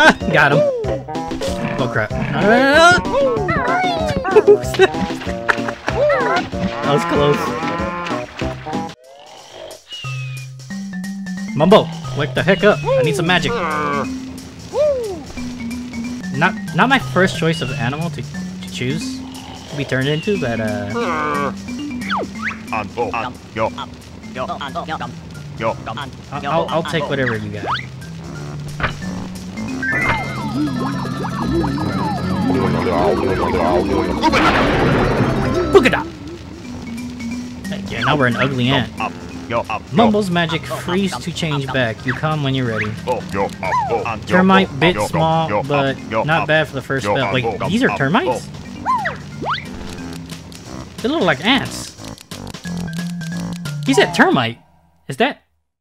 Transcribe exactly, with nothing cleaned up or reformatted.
Ah, got him. Oh crap. Ah. That was close. Mumbo, wake the heck up. I need some magic. Not not my first choice of animal to, to choose to be turned into, but uh I'll, I'll take whatever you got. Boogada! Yeah, now we're an ugly ant. Mumbo's magic, freeze to change back. You come when you're ready. Termite, bit small, but not bad for the first spell. Wait, these are termites? They look like ants. He said termite. Is that